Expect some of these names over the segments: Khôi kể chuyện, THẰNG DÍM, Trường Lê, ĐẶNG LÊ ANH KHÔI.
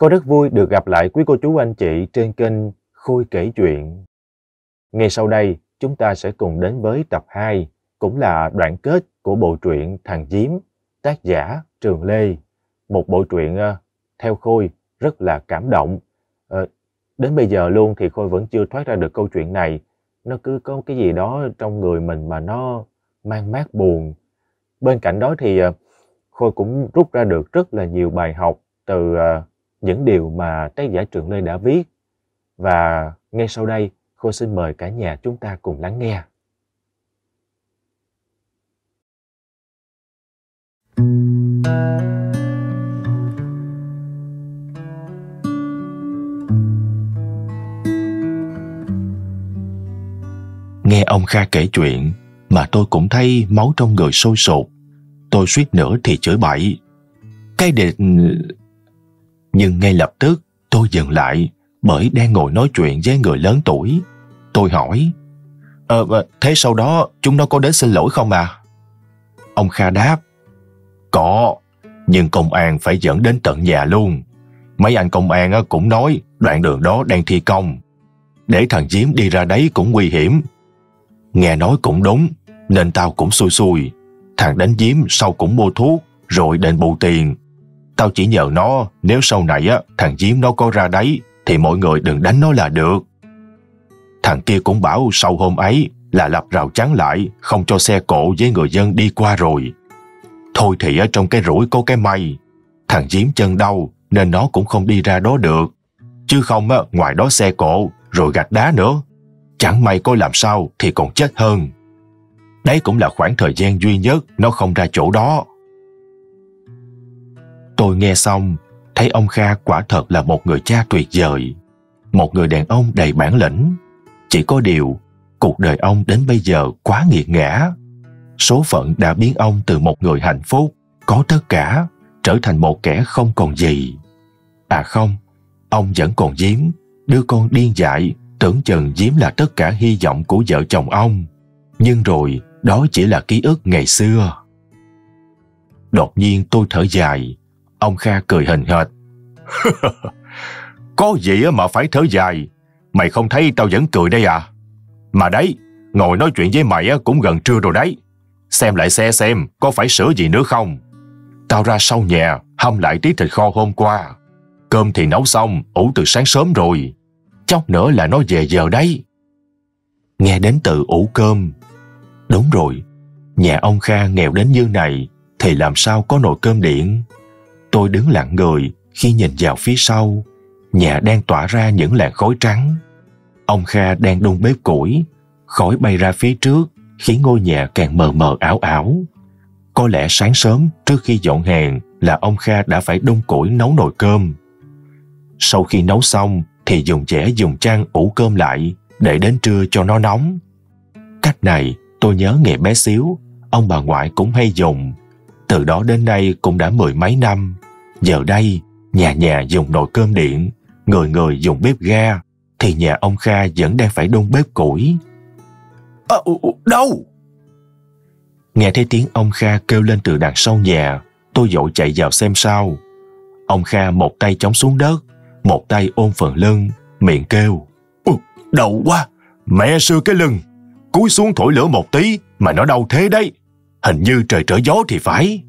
Khôi rất vui được gặp lại quý cô chú anh chị trên kênh Khôi kể chuyện. Ngay sau đây, chúng ta sẽ cùng đến với tập 2, cũng là đoạn kết của bộ truyện Thằng Điếm, tác giả Trường Lê. Một bộ truyện theo Khôi rất là cảm động. Đến bây giờ luôn thì Khôi vẫn chưa thoát ra được câu chuyện này. Nó cứ có cái gì đó trong người mình mà nó mang mát buồn. Bên cạnh đó thì Khôi cũng rút ra được rất là nhiều bài học từ những điều mà tác giả Trường Lê đã viết. Và ngay sau đây, Khôi xin mời cả nhà chúng ta cùng lắng nghe. Nghe ông Kha kể chuyện mà tôi cũng thấy máu trong người sôi sột. Tôi suýt nữa thì chửi bậy. Nhưng ngay lập tức tôi dừng lại, bởi đang ngồi nói chuyện với người lớn tuổi. Tôi hỏi: thế sau đó chúng nó có đến xin lỗi không à? Ông Kha đáp: có, nhưng công an phải dẫn đến tận nhà luôn. Mấy anh công an cũng nói đoạn đường đó đang thi công, để thằng Điếm đi ra đấy cũng nguy hiểm. Nghe nói cũng đúng, nên tao cũng xui xui. Thằng đánh Điếm sau cũng mua thuốc rồi đền bù tiền. Tao chỉ nhờ nó, nếu sau này thằng Điếm nó có ra đấy thì mọi người đừng đánh nó là được. Thằng kia cũng bảo sau hôm ấy là lập rào chắn lại, không cho xe cộ với người dân đi qua rồi. Thôi thì ở trong cái rủi có cái may, thằng Điếm chân đau nên nó cũng không đi ra đó được. Chứ không ngoài đó xe cộ rồi gạch đá nữa, chẳng may có làm sao thì còn chết hơn. Đấy cũng là khoảng thời gian duy nhất nó không ra chỗ đó. Tôi nghe xong thấy ông Kha quả thật là một người cha tuyệt vời, một người đàn ông đầy bản lĩnh. Chỉ có điều cuộc đời ông đến bây giờ quá nghiệt ngã. Số phận đã biến ông từ một người hạnh phúc, có tất cả, trở thành một kẻ không còn gì. À không, ông vẫn còn Điếm, đứa con điên dại, tưởng chừng Điếm là tất cả hy vọng của vợ chồng ông. Nhưng rồi, đó chỉ là ký ức ngày xưa. Đột nhiên tôi thở dài. Ông Kha cười hình hệt. Có gì mà phải thở dài? Mày không thấy tao vẫn cười đây à? Mà đấy, ngồi nói chuyện với mày cũng gần trưa rồi đấy. Xem lại xe xem có phải sửa gì nữa không. Tao ra sau nhà hâm lại tí thịt kho hôm qua. Cơm thì nấu xong, ủ từ sáng sớm rồi. Chốc nữa là nó về giờ đấy. Nghe đến từ ủ cơm. Đúng rồi, nhà ông Kha nghèo đến như này thì làm sao có nồi cơm điện. Tôi đứng lặng người khi nhìn vào phía sau. Nhà đang tỏa ra những làn khói trắng. Ông Kha đang đun bếp củi. Khói bay ra phía trước khiến ngôi nhà càng mờ mờ ảo ảo. Có lẽ sáng sớm trước khi dọn hàng là ông Kha đã phải đun củi nấu nồi cơm. Sau khi nấu xong thì dùng chẻ dùng chăn ủ cơm lại, để đến trưa cho nó nóng. Cách này tôi nhớ ngày bé xíu ông bà ngoại cũng hay dùng. Từ đó đến nay cũng đã mười mấy năm. Giờ đây nhà nhà dùng nồi cơm điện, người người dùng bếp ga, thì nhà ông Kha vẫn đang phải đun bếp củi. Đâu? Nghe thấy tiếng ông Kha kêu lên từ đằng sau nhà. Tôi vội chạy vào xem sao. Ông Kha một tay chống xuống đất, một tay ôm phần lưng, miệng kêu: đau quá, mẹ sư cái lưng. Cúi xuống thổi lửa một tí mà nó đau thế đấy. Hình như trời trở gió thì phải.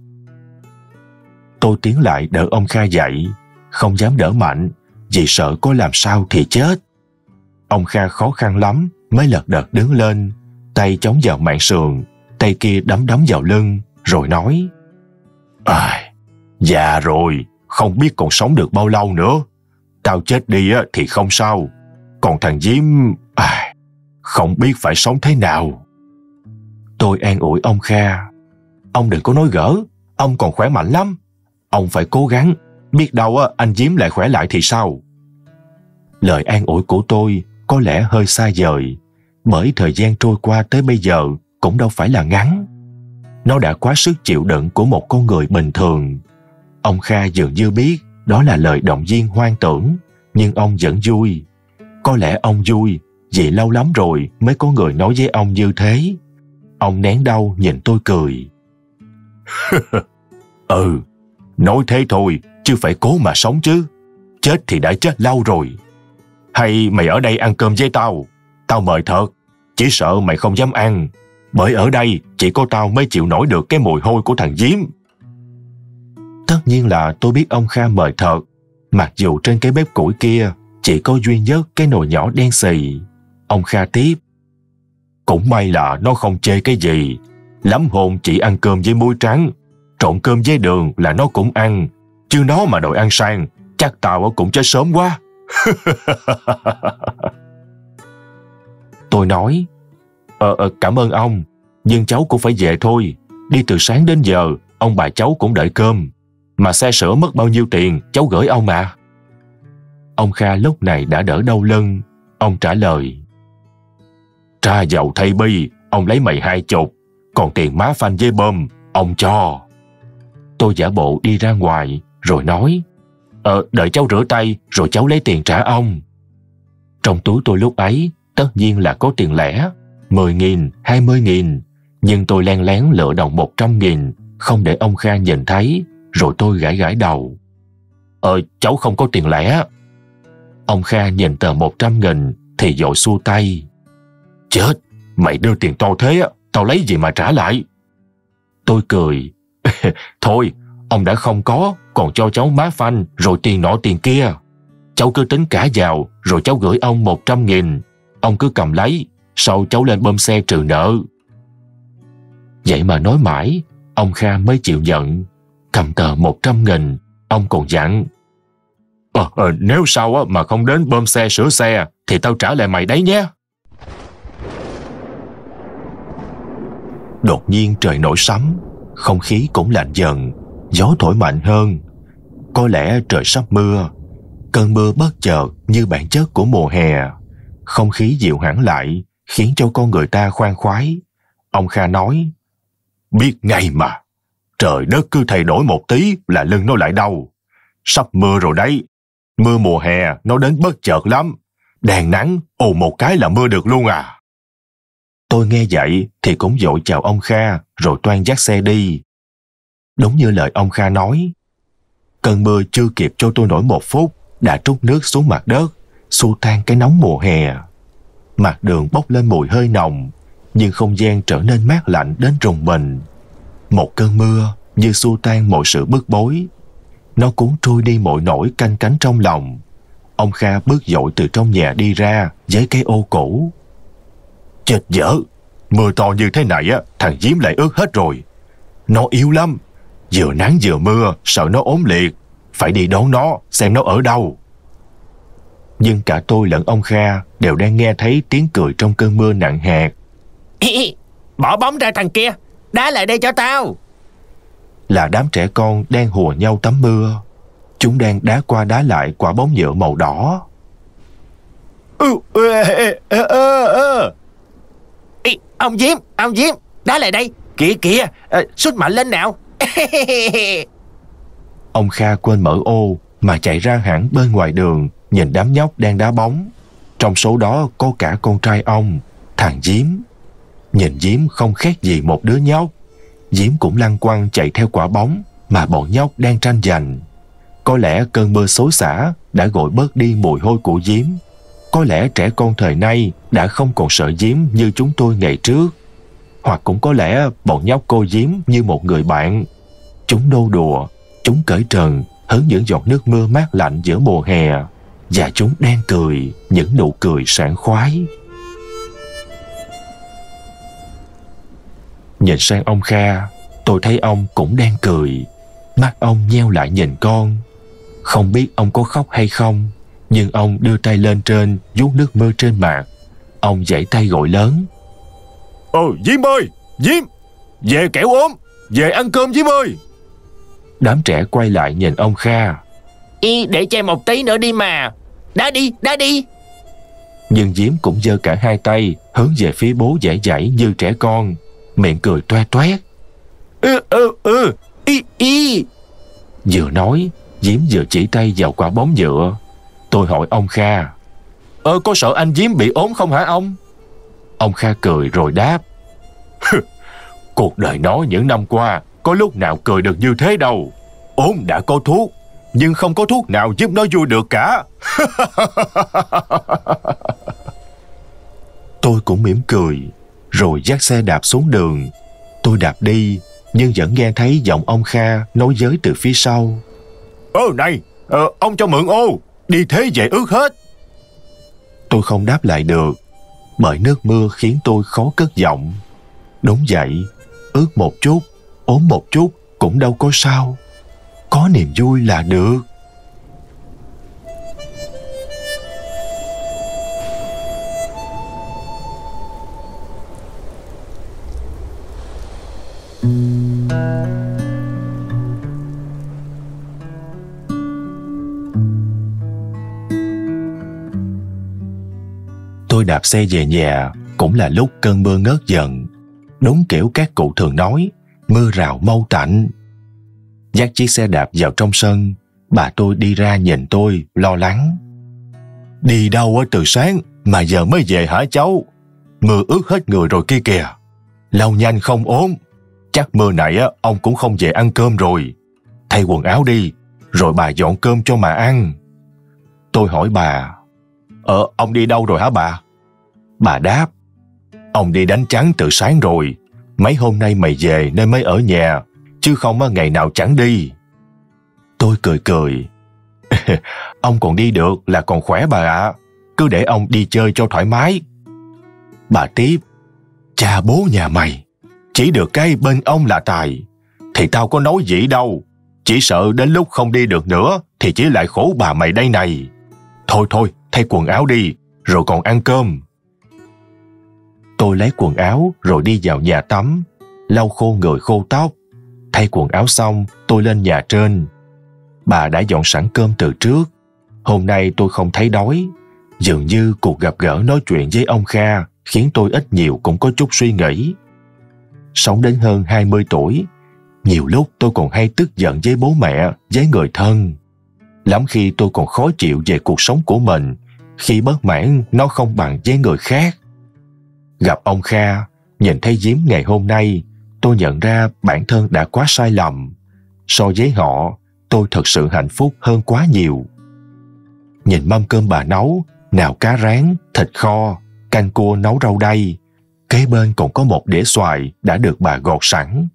Tôi tiến lại đỡ ông Kha dậy. Không dám đỡ mạnh, vì sợ có làm sao thì chết. Ông Kha khó khăn lắm mới lật đật đứng lên, tay chống vào mạn sườn, tay kia đấm đấm vào lưng, rồi nói: Già rồi, không biết còn sống được bao lâu nữa. Tao chết đi thì không sao, còn thằng Điếm không biết phải sống thế nào. Tôi an ủi ông Kha: ông đừng có nói gỡ, ông còn khỏe mạnh lắm. Ông phải cố gắng, biết đâu anh Điếm lại khỏe lại thì sao. Lời an ủi của tôi có lẽ hơi xa vời, bởi thời gian trôi qua tới bây giờ cũng đâu phải là ngắn. Nó đã quá sức chịu đựng của một con người bình thường. Ông Kha dường như biết đó là lời động viên hoang tưởng, nhưng ông vẫn vui. Có lẽ ông vui vì lâu lắm rồi mới có người nói với ông như thế. Ông nén đau nhìn tôi cười. Nói thế thôi chứ phải cố mà sống chứ. chết thì đã chết lâu rồi. Hay mày ở đây ăn cơm với tao? Tao mời thật, chỉ sợ mày không dám ăn, bởi ở đây chỉ có tao mới chịu nổi được cái mùi hôi của thằng Điếm. Tất nhiên là tôi biết ông Kha mời thật, mặc dù trên cái bếp củi kia chỉ có duy nhất cái nồi nhỏ đen xì. Ông Kha tiếp, cũng may là nó không chê cái gì. Lắm hồn chỉ ăn cơm với muối trắng, trộn cơm với đường là nó cũng ăn, chứ nó mà đòi ăn sang chắc tao cũng chết sớm quá. Tôi nói, cảm ơn ông, nhưng cháu cũng phải về thôi. Đi từ sáng đến giờ, ông bà cháu cũng đợi cơm. Mà xe sữa mất bao nhiêu tiền, cháu gửi ông mà. Ông Kha lúc này đã đỡ đau lưng. Ông trả lời, tra dầu thay bi, ông lấy mày 20, còn tiền má phanh với bơm, ông cho. Tôi giả bộ đi ra ngoài, rồi nói, đợi cháu rửa tay, rồi cháu lấy tiền trả ông. Trong túi tôi lúc ấy, tất nhiên là có tiền lẻ, 10.000, 20.000, nhưng tôi len lén lựa đồng 100.000, không để ông Kha nhìn thấy, rồi tôi gãi đầu. Cháu không có tiền lẻ. Ông Kha nhìn tờ 100.000 thì vội xua tay. Chết, mày đưa tiền to thế, tao lấy gì mà trả lại? Tôi cười. Thôi, ông đã không có, còn cho cháu má phanh, rồi tiền nọ tiền kia. Cháu cứ tính cả vào, rồi cháu gửi ông 100.000. Ông cứ cầm lấy, sau cháu lên bơm xe trừ nợ. Vậy mà nói mãi, ông Kha mới chịu nhận. Cầm tờ 100.000, ông còn dặn, nếu sau mà không đến bơm xe sửa xe thì tao trả lại mày đấy nhé. Đột nhiên trời nổi sấm, không khí cũng lạnh dần, gió thổi mạnh hơn. Có lẽ trời sắp mưa. Cơn mưa bất chợt như bản chất của mùa hè. Không khí dịu hẳn lại, khiến cho con người ta khoan khoái. Ông Kha nói, biết ngay mà, trời đất cứ thay đổi một tí là lưng nó lại đau. Sắp mưa rồi đấy, mưa mùa hè nó đến bất chợt lắm. Đèn nắng, ồ một cái là mưa được luôn à. Tôi nghe vậy thì cũng vội chào ông Kha, rồi toan dắt xe đi. Đúng như lời ông Kha nói, cơn mưa chưa kịp cho tôi nổi một phút đã trút nước xuống mặt đất, xua tan cái nóng mùa hè. Mặt đường bốc lên mùi hơi nồng, nhưng không gian trở nên mát lạnh đến rùng mình. Một cơn mưa như xua tan mọi sự bức bối, nó cuốn trôi đi mọi nỗi canh cánh trong lòng. Ông Kha bước dội từ trong nhà đi ra với cái ô cũ. Chết dở, mưa to như thế này á, thằng Điếm lại ướt hết rồi. Nó yếu lắm, vừa nắng vừa mưa, sợ nó ốm liệt. Phải đi đón nó, xem nó ở đâu. Nhưng cả tôi lẫn ông Kha đều đang nghe thấy tiếng cười trong cơn mưa nặng hạt. Bỏ bóng ra thằng kia, đá lại đây cho tao. Là đám trẻ con đang hùa nhau tắm mưa. Chúng đang đá qua đá lại quả bóng nhựa màu đỏ. Ông Điếm, ông Điếm, đá lại đây. Kìa kìa, sút mạnh lên nào. Ông Kha quên mở ô mà chạy ra hẳn bên ngoài đường, nhìn đám nhóc đang đá bóng. Trong số đó có cả con trai ông, thằng Điếm. Nhìn Điếm không khác gì một đứa nhóc. Điếm cũng lăn quăng chạy theo quả bóng mà bọn nhóc đang tranh giành. Có lẽ cơn mưa xối xả đã gội bớt đi mùi hôi của Điếm. Có lẽ trẻ con thời nay đã không còn sợ Điếm như chúng tôi ngày trước. Hoặc cũng có lẽ bọn nhóc coi Điếm như một người bạn. Chúng nô đùa, chúng cởi trần, hứng những giọt nước mưa mát lạnh giữa mùa hè. Và chúng đang cười, những nụ cười sảng khoái. Nhìn sang ông Kha, tôi thấy ông cũng đang cười. Mắt ông nheo lại nhìn con. Không biết ông có khóc hay không, nhưng ông đưa tay lên trên, vuốt nước mưa trên mặt. Ông giãy tay gọi lớn, Điếm ơi, Điếm, về kẻo ốm, về ăn cơm Điếm ơi. Đám trẻ quay lại nhìn ông Kha. Để che một tí nữa đi mà, đá đi, đá đi. Nhưng Điếm cũng giơ cả hai tay hướng về phía bố dãy dãy như trẻ con, miệng cười toe toét. Vừa nói, Điếm vừa chỉ tay vào quả bóng nhựa. Tôi hỏi ông Kha, có sợ anh Điếm bị ốm không hả ông? Ông Kha cười rồi đáp, cuộc đời nó những năm qua có lúc nào cười được như thế đâu. Ốm đã có thuốc, nhưng không có thuốc nào giúp nó vui được cả. Tôi cũng mỉm cười, rồi dắt xe đạp xuống đường. Tôi đạp đi, nhưng vẫn nghe thấy giọng ông Kha nói với từ phía sau. Này, ông cho mượn ô, đi thế về ướt hết. Tôi không đáp lại được, bởi nước mưa khiến tôi khó cất giọng. Đúng vậy, ướt một chút, ốm một chút cũng đâu có sao. Có niềm vui là được. Tôi đạp xe về nhà cũng là lúc cơn mưa ngớt dần. Đúng kiểu các cụ thường nói, mưa rào mau tạnh. Dắt chiếc xe đạp vào trong sân, bà tôi đi ra nhìn tôi lo lắng. Đi đâu từ sáng mà giờ mới về hả cháu? Mưa ướt hết người rồi kia kìa. Lau nhanh không ốm. Chắc mưa này ông cũng không về ăn cơm rồi. Thay quần áo đi, rồi bà dọn cơm cho mà ăn. Tôi hỏi bà, ông đi đâu rồi hả bà? Bà đáp, ông đi đánh trắng từ sáng rồi. Mấy hôm nay mày về nên mới ở nhà, chứ không ngày nào chẳng đi. Tôi cười. Ông còn đi được là còn khỏe bà ạ. Cứ để ông đi chơi cho thoải mái. Bà tiếp, cha bố nhà mày, chỉ được cái bên ông là tài. Thì tao có nói gì đâu, chỉ sợ đến lúc không đi được nữa thì chỉ lại khổ bà mày đây này. Thôi, thay quần áo đi, rồi còn ăn cơm. Tôi lấy quần áo rồi đi vào nhà tắm, lau khô người khô tóc. Thay quần áo xong, tôi lên nhà trên. Bà đã dọn sẵn cơm từ trước. Hôm nay tôi không thấy đói. Dường như cuộc gặp gỡ nói chuyện với ông Kha khiến tôi ít nhiều cũng có chút suy nghĩ. Sống đến hơn 20 tuổi, nhiều lúc tôi còn hay tức giận với bố mẹ, với người thân. Lắm khi tôi còn khó chịu về cuộc sống của mình, khi bất mãn nó không bằng với người khác. Gặp ông Kha, nhìn thấy Diếm ngày hôm nay, tôi nhận ra bản thân đã quá sai lầm. So với họ, tôi thật sự hạnh phúc hơn quá nhiều. Nhìn mâm cơm bà nấu, nào cá rán, thịt kho, canh cua nấu rau đay. Kế bên còn có một đĩa xoài đã được bà gọt sẵn.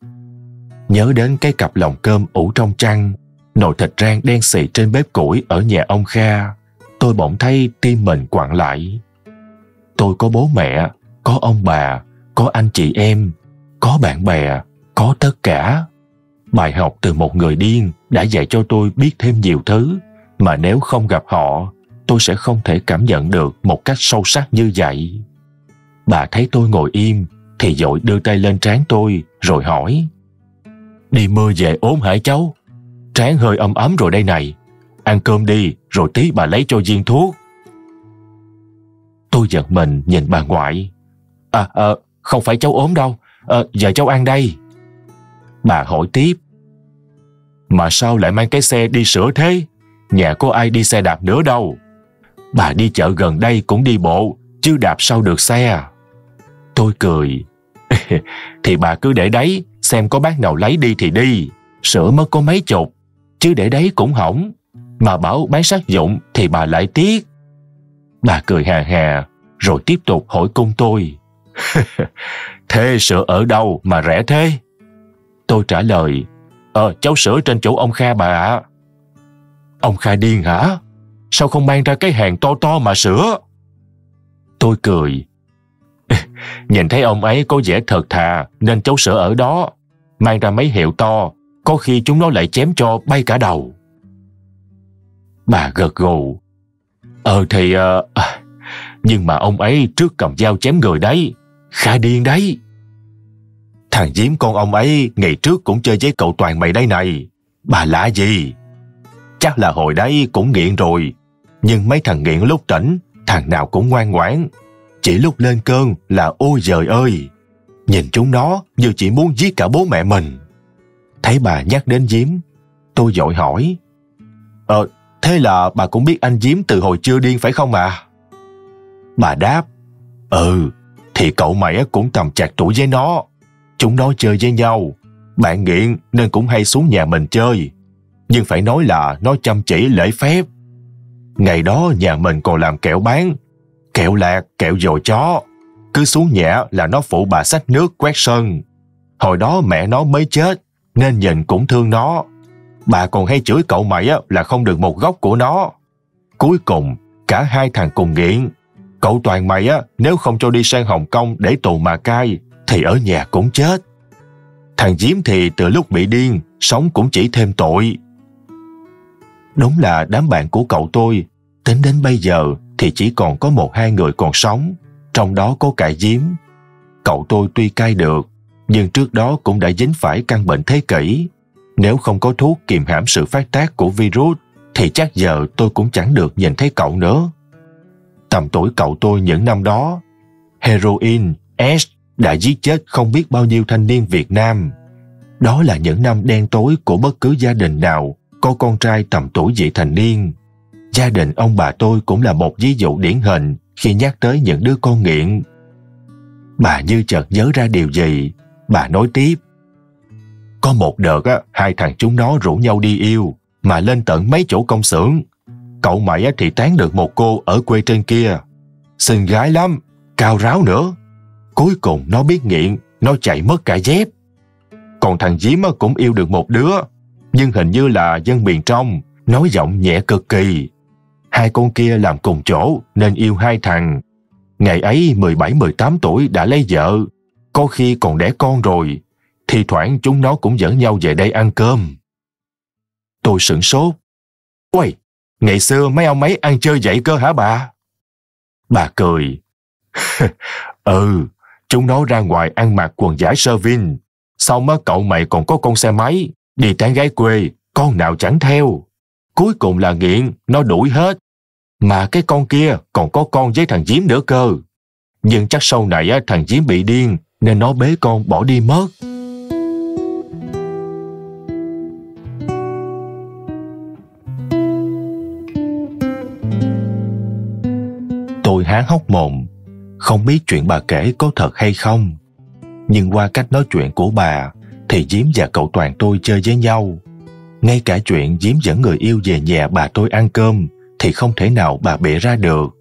Nhớ đến cái cặp lòng cơm ủ trong chăn, nồi thịt rang đen xì trên bếp củi ở nhà ông Kha, tôi bỗng thấy tim mình quặn lại. Tôi có bố mẹ, có ông bà, có anh chị em, có bạn bè, có tất cả. Bài học từ một người điên đã dạy cho tôi biết thêm nhiều thứ mà nếu không gặp họ, tôi sẽ không thể cảm nhận được một cách sâu sắc như vậy. Bà thấy tôi ngồi im thì vội đưa tay lên trán tôi rồi hỏi, đi mưa về ốm hả cháu? Trán hơi ấm ấm rồi đây này. Ăn cơm đi rồi tí bà lấy cho viên thuốc. Tôi giật mình nhìn bà ngoại. Không phải cháu ốm đâu, giờ cháu ăn đây. Bà hỏi tiếp, mà sao lại mang cái xe đi sửa thế? Nhà có ai đi xe đạp nữa đâu. Bà đi chợ gần đây cũng đi bộ, chứ đạp sao được xe. Tôi cười. Thì bà cứ để đấy, xem có bác nào lấy đi thì đi. Sửa mất có mấy chục, chứ để đấy cũng hỏng. Mà bảo bán sát dụng thì bà lại tiếc. Bà cười hà hà, rồi tiếp tục hỏi cung tôi. Thế sửa ở đâu mà rẻ thế? Tôi trả lời, cháu sửa trên chỗ ông Kha bà ạ. Ông Kha điên hả? Sao không mang ra cái hàng to to mà sửa? Tôi cười. Nhìn thấy ông ấy có vẻ thật thà nên cháu sửa ở đó. Mang ra mấy hiệu to, có khi chúng nó lại chém cho bay cả đầu. Bà gật gù. Nhưng mà ông ấy trước cầm dao chém người đấy. Khá điên đấy. Thằng Diếm con ông ấy ngày trước cũng chơi với cậu Toàn mày đây này. Bà lạ gì? Chắc là hồi đấy cũng nghiện rồi. Nhưng mấy thằng nghiện lúc tỉnh, thằng nào cũng ngoan ngoãn. Chỉ lúc lên cơn là ôi giời ơi. Nhìn chúng nó như chỉ muốn giết cả bố mẹ mình. Thấy bà nhắc đến Diếm, tôi vội hỏi, thế là bà cũng biết anh Diếm từ hồi chưa điên phải không ạ? Bà đáp, thì cậu mày cũng tầm trạc tuổi với nó. Chúng nó chơi với nhau, bạn nghiện nên cũng hay xuống nhà mình chơi. nhưng phải nói là nó chăm chỉ lễ phép. Ngày đó nhà mình còn làm kẹo bán, kẹo lạc, kẹo dồi chó. Cứ xuống nhẹ là nó phụ bà xách nước quét sân. Hồi đó mẹ nó mới chết nên nhìn cũng thương nó. Bà còn hay chửi cậu mày là không được một góc của nó. Cuối cùng cả hai thằng cùng nghiện. Cậu Toàn mày nếu không cho đi sang Hồng Kông để tù mà cai thì ở nhà cũng chết. Thằng Diếm thì từ lúc bị điên, sống cũng chỉ thêm tội. Đúng là đám bạn của cậu tôi, tính đến bây giờ thì chỉ còn có một hai người còn sống, trong đó có cả Diếm. Cậu tôi tuy cai được, nhưng trước đó cũng đã dính phải căn bệnh thế kỷ. Nếu không có thuốc kiềm hãm sự phát tác của virus, thì chắc giờ tôi cũng chẳng được nhìn thấy cậu nữa. Tầm tuổi cậu tôi những năm đó, heroin, S đã giết chết không biết bao nhiêu thanh niên Việt Nam. Đó là những năm đen tối của bất cứ gia đình nào có con trai tầm tuổi vị thành niên. Gia đình ông bà tôi cũng là một ví dụ điển hình khi nhắc tới những đứa con nghiện. Bà như chợt nhớ ra điều gì, bà nói tiếp. Có một đợt hai thằng chúng nó rủ nhau đi yêu mà lên tận mấy chỗ công xưởng. Cậu mày thì tán được một cô ở quê trên kia, xinh gái lắm, cao ráo nữa. Cuối cùng nó biết nghiện, nó chạy mất cả dép. Còn thằng Diếm cũng yêu được một đứa, nhưng hình như là dân miền trong, nói giọng nhẹ cực kỳ. Hai con kia làm cùng chỗ nên yêu hai thằng. Ngày ấy 17-18 tuổi đã lấy vợ, có khi còn đẻ con rồi. Thì thoảng chúng nó cũng dẫn nhau về đây ăn cơm. Tôi sửng sốt. Uầy, ngày xưa mấy ông ấy ăn chơi vậy cơ hả bà? Bà cười. Ừ, chúng nó ra ngoài ăn mặc quần giả sơ vin. Xong cậu mày còn có con xe máy, đi tán gái quê, con nào chẳng theo. Cuối cùng là nghiện, nó đuổi hết. Mà cái con kia còn có con với thằng Diếm nữa cơ. Nhưng chắc sau này thằng Diếm bị điên nên nó bế con bỏ đi mất. Tôi há hốc mồm, không biết chuyện bà kể có thật hay không. Nhưng qua cách nói chuyện của bà thì Diếm và cậu Toàn tôi chơi với nhau. Ngay cả chuyện Diếm dẫn người yêu về nhà bà tôi ăn cơm thì không thể nào bà bịa ra được.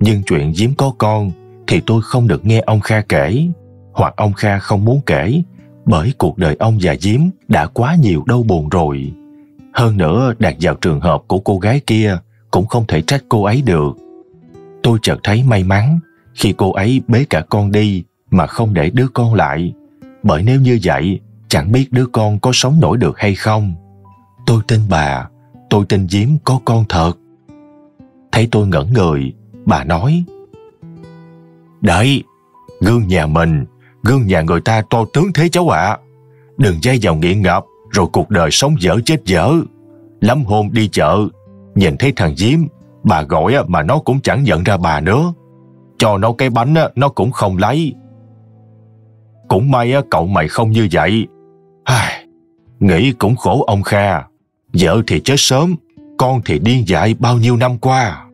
Nhưng chuyện Diếm có con thì tôi không được nghe ông Kha kể, hoặc ông Kha không muốn kể, bởi cuộc đời ông và Diếm đã quá nhiều đau buồn rồi. Hơn nữa đặt vào trường hợp của cô gái kia cũng không thể trách cô ấy được. Tôi chợt thấy may mắn khi cô ấy bế cả con đi mà không để đứa con lại, bởi nếu như vậy chẳng biết đứa con có sống nổi được hay không. Tôi tin bà, tôi tin Diếm có con thật. Thấy tôi ngẩn người, bà nói: Đấy, gương nhà mình, gương nhà người ta to tướng thế cháu ạ. Đừng dây vào nghiện ngập rồi cuộc đời sống dở chết dở. Lắm hôm đi chợ, nhìn thấy thằng Diếm, bà gọi mà nó cũng chẳng nhận ra bà nữa. Cho nó cái bánh nó cũng không lấy. Cũng may cậu mày không như vậy. Nghĩ cũng khổ ông Kha. Vợ thì chết sớm, con thì điên dại bao nhiêu năm qua.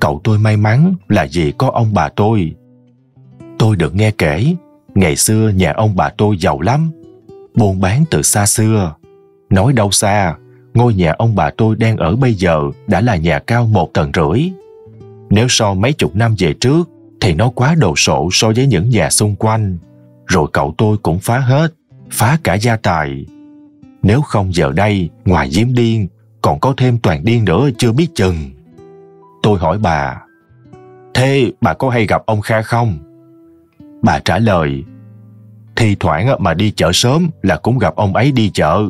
Cậu tôi may mắn là vì có ông bà tôi. Tôi được nghe kể, ngày xưa nhà ông bà tôi giàu lắm, buôn bán từ xa xưa. Nói đâu xa, ngôi nhà ông bà tôi đang ở bây giờ đã là nhà cao 1,5 tầng. Nếu so mấy chục năm về trước thì nó quá đồ sộ so với những nhà xung quanh. Rồi cậu tôi cũng phá hết, phá cả gia tài. Nếu không giờ đây, ngoài Diếm điên, còn có thêm Toàn điên nữa chưa biết chừng. Tôi hỏi bà: Thế bà có hay gặp ông Kha không? Bà trả lời: Thì thoảng mà đi chợ sớm là cũng gặp ông ấy đi chợ,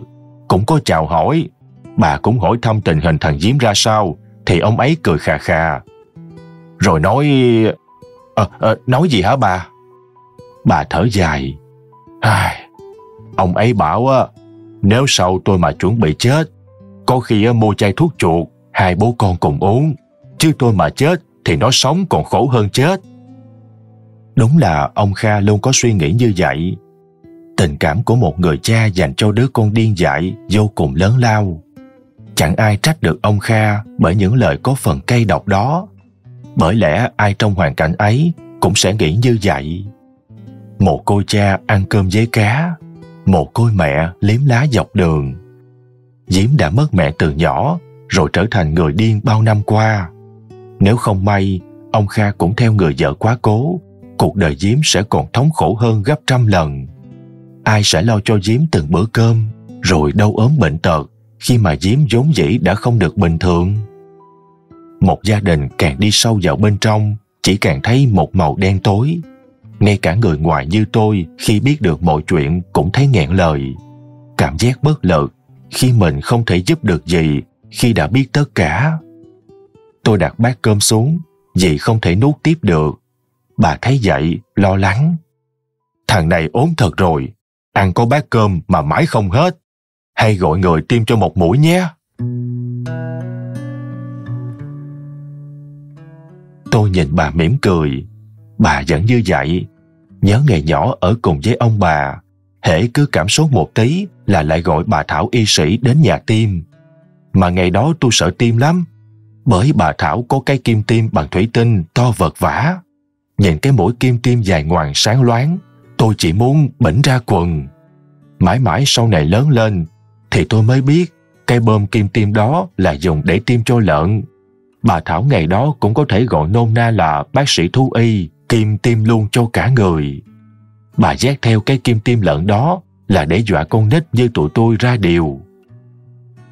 cũng có chào hỏi. Bà cũng hỏi thăm tình hình thằng Diếm ra sao, thì ông ấy cười khà khà. Rồi nói... nói gì hả bà? Bà thở dài. Ông ấy bảo nếu sau tôi mà chuẩn bị chết, có khi mua chai thuốc chuột, hai bố con cùng uống. Chứ tôi mà chết thì nó sống còn khổ hơn chết. Đúng là ông Kha luôn có suy nghĩ như vậy. Tình cảm của một người cha dành cho đứa con điên dại vô cùng lớn lao. Chẳng ai trách được ông Kha bởi những lời có phần cay độc đó. Bởi lẽ ai trong hoàn cảnh ấy cũng sẽ nghĩ như vậy. Mồ côi cha ăn cơm với cá, mồ côi mẹ liếm lá dọc đường. Diễm đã mất mẹ từ nhỏ rồi trở thành người điên bao năm qua. Nếu không may, ông Kha cũng theo người vợ quá cố, cuộc đời Diễm sẽ còn thống khổ hơn gấp trăm lần. Ai sẽ lo cho Diễm từng bữa cơm, rồi đau ốm bệnh tật khi mà Diễm vốn dĩ đã không được bình thường? Một gia đình càng đi sâu vào bên trong, chỉ càng thấy một màu đen tối. Ngay cả người ngoài như tôi khi biết được mọi chuyện cũng thấy nghẹn lời. Cảm giác bất lực khi mình không thể giúp được gì khi đã biết tất cả. Tôi đặt bát cơm xuống, dì không thể nuốt tiếp được. Bà thấy vậy, lo lắng. Thằng này ốm thật rồi, ăn có bát cơm mà mãi không hết. Hay gọi người tiêm cho một mũi nhé. Tôi nhìn bà mỉm cười. Bà vẫn như vậy. Nhớ ngày nhỏ ở cùng với ông bà, hễ cứ cảm sốt một tí là lại gọi bà Thảo y sĩ đến nhà tiêm. Mà ngày đó tôi sợ tiêm lắm, bởi bà Thảo có cái kim tiêm bằng thủy tinh to vật vã. Nhìn cái mũi kim tiêm dài ngoằng sáng loáng, tôi chỉ muốn bỉnh ra quần. Mãi mãi sau này lớn lên thì tôi mới biết cái bơm kim tiêm đó là dùng để tiêm cho lợn. Bà Thảo ngày đó cũng có thể gọi nôm na là bác sĩ thú y, kim tiêm luôn cho cả người. Bà vác theo cái kim tiêm lợn đó là để dọa con nít như tụi tôi ra điều.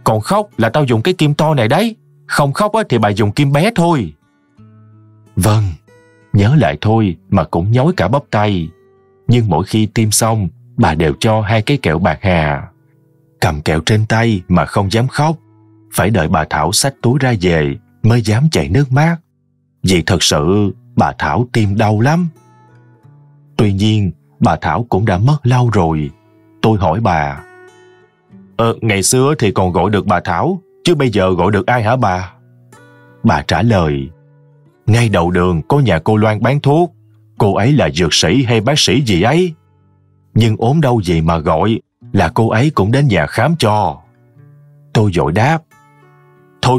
Còn khóc là tao dùng cái kim to này đấy, không khóc thì bà dùng kim bé thôi. Vâng, nhớ lại thôi mà cũng nhói cả bắp tay. Nhưng mỗi khi tiêm xong, bà đều cho hai cái kẹo bạc hà. Cầm kẹo trên tay mà không dám khóc, phải đợi bà Thảo xách túi ra về mới dám chảy nước mắt. Vì thật sự bà Thảo tiêm đau lắm. Tuy nhiên bà Thảo cũng đã mất lâu rồi. Tôi hỏi bà: ngày xưa thì còn gọi được bà Thảo, chứ bây giờ gọi được ai hả bà? Bà trả lời: ngay đầu đường có nhà cô Loan bán thuốc, cô ấy là dược sĩ hay bác sĩ gì ấy. Nhưng ốm đau gì mà gọi, là cô ấy cũng đến nhà khám cho. Tôi vội đáp: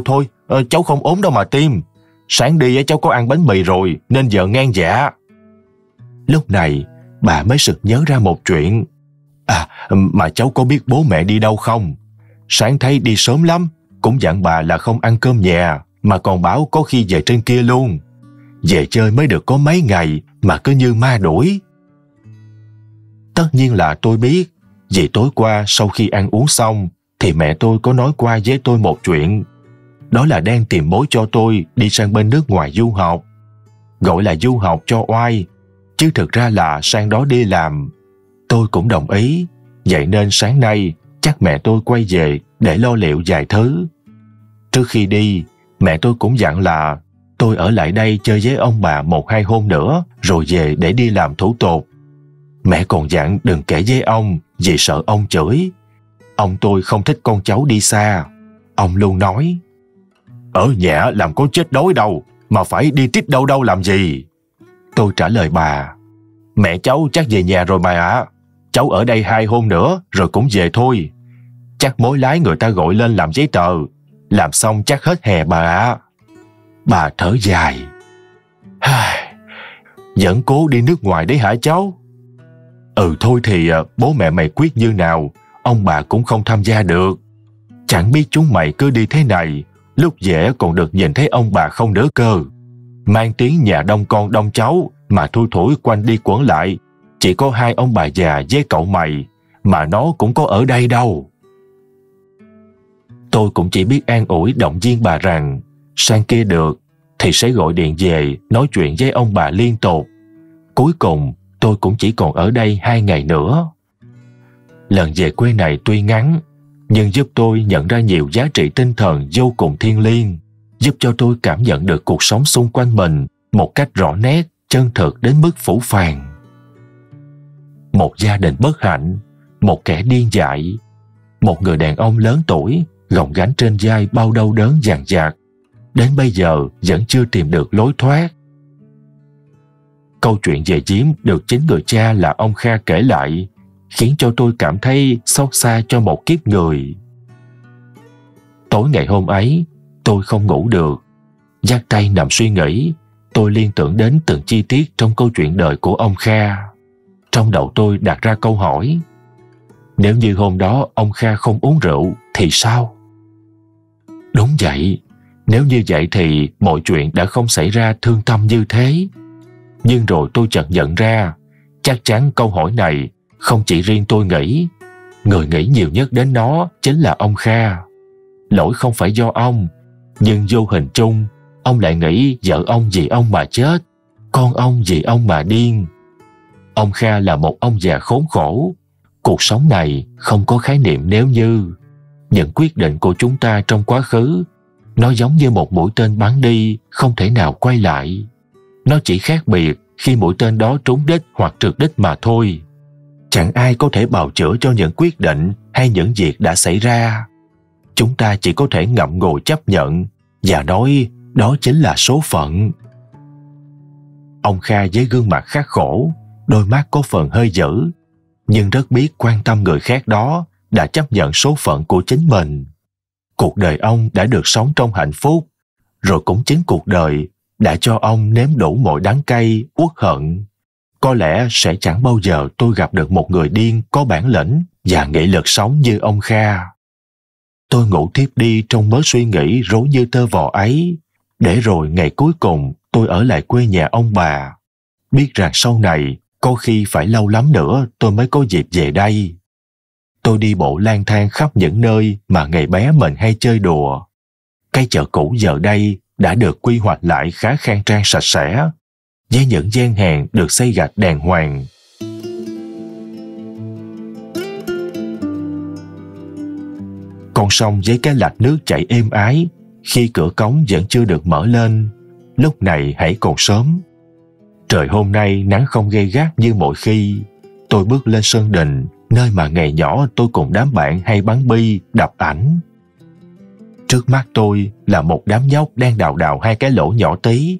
Thôi, cháu không ốm đâu mà tiêm. Sáng đi cháu có ăn bánh mì rồi nên giờ ngang dạ. Lúc này bà mới sực nhớ ra một chuyện. Mà cháu có biết bố mẹ đi đâu không? Sáng thấy đi sớm lắm, cũng dặn bà là không ăn cơm nhà, mà còn bảo có khi về trên kia luôn. Về chơi mới được có mấy ngày mà cứ như ma đuổi. Tất nhiên là tôi biết, vì tối qua sau khi ăn uống xong thì mẹ tôi có nói qua với tôi một chuyện. Đó là đang tìm mối cho tôi đi sang bên nước ngoài du học. Gọi là du học cho oai, chứ thực ra là sang đó đi làm. Tôi cũng đồng ý, vậy nên sáng nay chắc mẹ tôi quay về để lo liệu vài thứ. Trước khi đi, mẹ tôi cũng dặn là tôi ở lại đây chơi với ông bà 1-2 hôm nữa rồi về để đi làm thủ tục. Mẹ còn dặn đừng kể với ông vì sợ ông chửi. Ông tôi không thích con cháu đi xa. Ông luôn nói: ở nhà làm có chết đói đâu, mà phải đi tít đâu đâu làm gì. Tôi trả lời bà: mẹ cháu chắc về nhà rồi mà ạ. Cháu ở đây 2 hôm nữa rồi cũng về thôi. Chắc mối lái người ta gọi lên làm giấy tờ, làm xong chắc hết hè bà ạ. Bà thở dài: vẫn cố đi nước ngoài đấy hả cháu? Thôi thì bố mẹ mày quyết như nào, ông bà cũng không tham gia được. Chẳng biết chúng mày cứ đi thế này, lúc dễ còn được nhìn thấy ông bà không đỡ cơ. Mang tiếng nhà đông con đông cháu mà thui thủi quanh đi quẩn lại, chỉ có 2 ông bà già với cậu mày, mà nó cũng có ở đây đâu. Tôi cũng chỉ biết an ủi động viên bà rằng sang kia được thì sẽ gọi điện về nói chuyện với ông bà liên tục. Cuối cùng tôi cũng chỉ còn ở đây 2 ngày nữa. Lần về quê này tuy ngắn, nhưng giúp tôi nhận ra nhiều giá trị tinh thần vô cùng thiêng liêng, giúp cho tôi cảm nhận được cuộc sống xung quanh mình một cách rõ nét, chân thực đến mức phũ phàng. Một gia đình bất hạnh, một kẻ điên dại, một người đàn ông lớn tuổi gồng gánh trên vai bao đau đớn dằn vặt, đến bây giờ vẫn chưa tìm được lối thoát. Câu chuyện về Diễm được chính người cha là ông Kha kể lại, khiến cho tôi cảm thấy xót xa cho một kiếp người. Tối ngày hôm ấy, tôi không ngủ được. Giắt tay nằm suy nghĩ, tôi liên tưởng đến từng chi tiết trong câu chuyện đời của ông Kha. Trong đầu tôi đặt ra câu hỏi: Nếu như hôm đó ông Kha không uống rượu thì sao? Đúng vậy, nếu như vậy thì mọi chuyện đã không xảy ra thương tâm như thế. Nhưng rồi tôi chợt nhận ra, chắc chắn câu hỏi này không chỉ riêng tôi nghĩ. Người nghĩ nhiều nhất đến nó chính là ông Kha. Lỗi không phải do ông, nhưng vô hình chung, ông lại nghĩ vợ ông vì ông mà chết, con ông vì ông mà điên. Ông Kha là một ông già khốn khổ. Cuộc sống này không có khái niệm nếu như. Những quyết định của chúng ta trong quá khứ, nó giống như một mũi tên bắn đi, không thể nào quay lại. Nó chỉ khác biệt khi mũi tên đó trúng đích hoặc trượt đích mà thôi. Chẳng ai có thể bào chữa cho những quyết định hay những việc đã xảy ra. Chúng ta chỉ có thể ngậm ngùi chấp nhận và nói đó chính là số phận. Ông Kha với gương mặt khắc khổ, đôi mắt có phần hơi dữ, nhưng rất biết quan tâm người khác đó đã chấp nhận số phận của chính mình. Cuộc đời ông đã được sống trong hạnh phúc, rồi cũng chính cuộc đời đã cho ông nếm đủ mọi đắng cay, uất hận. Có lẽ sẽ chẳng bao giờ tôi gặp được một người điên có bản lĩnh và nghị lực sống như ông Kha. Tôi ngủ thiếp đi trong mớ suy nghĩ rối như tơ vò ấy, để rồi ngày cuối cùng tôi ở lại quê nhà ông bà. Biết rằng sau này, có khi phải lâu lắm nữa tôi mới có dịp về đây. Tôi đi bộ lang thang khắp những nơi mà ngày bé mình hay chơi đùa. Cái chợ cũ giờ đây đã được quy hoạch lại khá khang trang sạch sẽ, với những gian hàng được xây gạch đàng hoàng. Con sông với cái lạch nước chảy êm ái, khi cửa cống vẫn chưa được mở lên, lúc này hãy còn sớm. Trời hôm nay nắng không gay gắt như mọi khi. Tôi bước lên sân đình, nơi mà ngày nhỏ tôi cùng đám bạn hay bắn bi, đập ảnh. Trước mắt tôi là một đám nhóc đang đào hai cái lỗ nhỏ tí.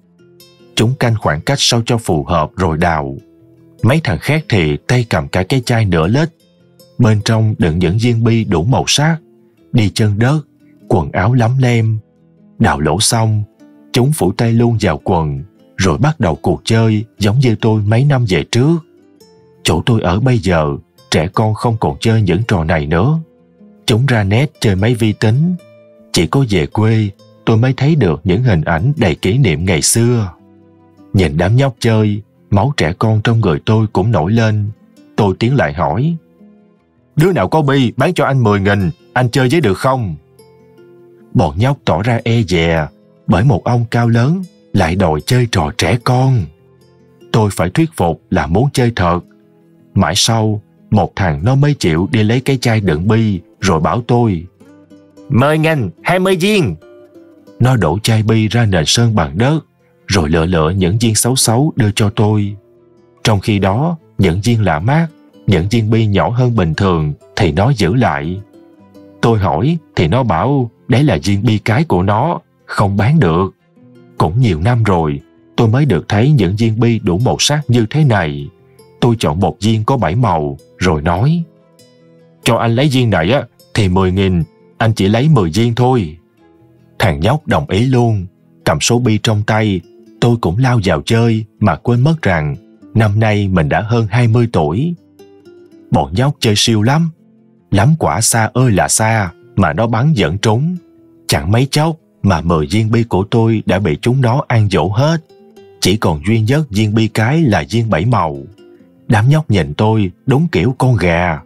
Chúng canh khoảng cách sao cho phù hợp rồi đào. Mấy thằng khác thì tay cầm cả cái chai nửa lít, bên trong đựng những viên bi đủ màu sắc, đi chân đất, quần áo lấm lem. Đào lỗ xong, chúng phủ tay luôn vào quần, rồi bắt đầu cuộc chơi giống như tôi mấy năm về trước. Chỗ tôi ở bây giờ, trẻ con không còn chơi những trò này nữa. Chúng ra net chơi máy vi tính. Chỉ có về quê, tôi mới thấy được những hình ảnh đầy kỷ niệm ngày xưa. Nhìn đám nhóc chơi, máu trẻ con trong người tôi cũng nổi lên. Tôi tiến lại hỏi: "Đứa nào có bi bán cho anh 10.000, anh chơi với được không?" Bọn nhóc tỏ ra e dè, bởi một ông cao lớn lại đòi chơi trò trẻ con. Tôi phải thuyết phục là muốn chơi thật. Mãi sau, một thằng nó mới chịu đi lấy cái chai đựng bi, rồi bảo tôi: "10.000, 20 viên." Nó đổ chai bi ra nền sơn bằng đất, rồi lựa những viên xấu xấu đưa cho tôi. Trong khi đó, những viên lạ mát, những viên bi nhỏ hơn bình thường thì nó giữ lại. Tôi hỏi thì nó bảo đấy là viên bi cái của nó, không bán được. Cũng nhiều năm rồi, tôi mới được thấy những viên bi đủ màu sắc như thế này. Tôi chọn một viên có 7 màu, rồi nói: "Cho anh lấy viên này á thì 10.000, anh chỉ lấy 10 viên thôi." Thằng nhóc đồng ý luôn, cầm số bi trong tay. Tôi cũng lao vào chơi mà quên mất rằng năm nay mình đã hơn 20 tuổi. Bọn nhóc chơi siêu lắm, lắm quả xa ơi là xa mà nó bắn vẫn trúng. Chẳng mấy chốc mà 10 viên bi của tôi đã bị chúng nó ăn dỗ hết. Chỉ còn duy nhất viên bi cái là viên 7 màu. Đám nhóc nhìn tôi đúng kiểu con gà.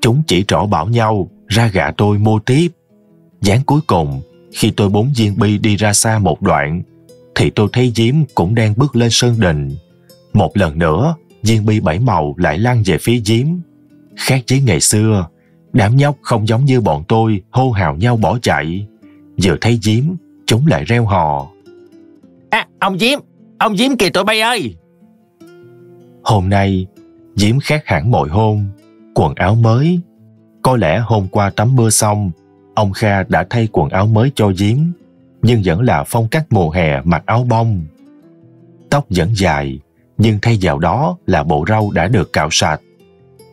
Chúng chỉ trỏ bảo nhau ra gạ tôi mua tiếp. Gián cuối cùng, khi tôi 4 viên bi đi ra xa một đoạn, thì tôi thấy Diếm cũng đang bước lên sân đình. Một lần nữa, viên bi 7 màu lại lăn về phía Diếm. Khác với ngày xưa, đám nhóc không giống như bọn tôi hô hào nhau bỏ chạy. Vừa thấy Diếm, chúng lại reo hò: "À, ông Diếm kìa tụi bay ơi!" Hôm nay, Diếm khác hẳn mọi hôm, quần áo mới. Có lẽ hôm qua tắm mưa xong, ông Kha đã thay quần áo mới cho Diếm, nhưng vẫn là phong cách mùa hè mặc áo bông. Tóc vẫn dài, nhưng thay vào đó là bộ râu đã được cạo sạch.